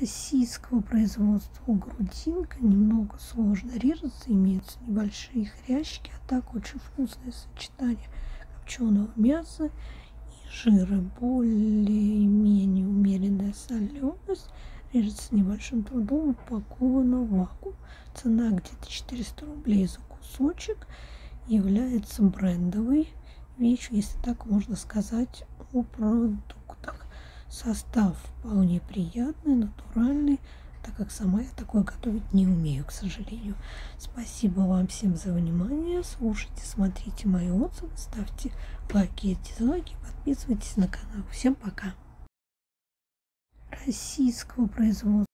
российского производства грудинка немного сложно режется, имеются небольшие хрящики, а так очень вкусное сочетание копченого мяса и жира. Более-менее умеренная соленость, режется с небольшим трудом, упакована в вакуум. Цена где-то 400 рублей за кусочек, является брендовой вещью, если так можно сказать, о продуктах. Состав вполне приятный, натуральный, так как сама я такое готовить не умею, к сожалению. Спасибо вам всем за внимание. Слушайте, смотрите мои отзывы, ставьте лайки и дизлайки, подписывайтесь на канал. Всем пока! Российского производства.